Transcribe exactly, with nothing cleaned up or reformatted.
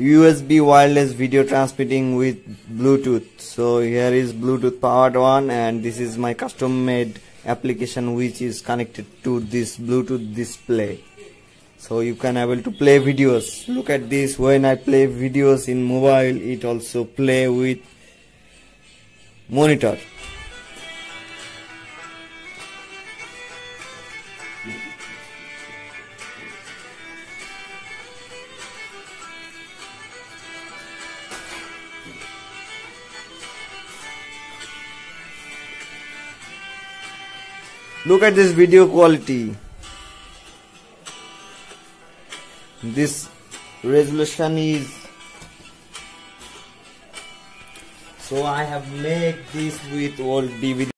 U S B wireless video transmitting with Bluetooth. So here is Bluetooth powered one, and this is my custom made application which is connected to this Bluetooth display. So you can able to play videos. Look at this, when I play videos in mobile, it also play with monitor. Look at this video quality. This resolution is, so I have made this with old D V D.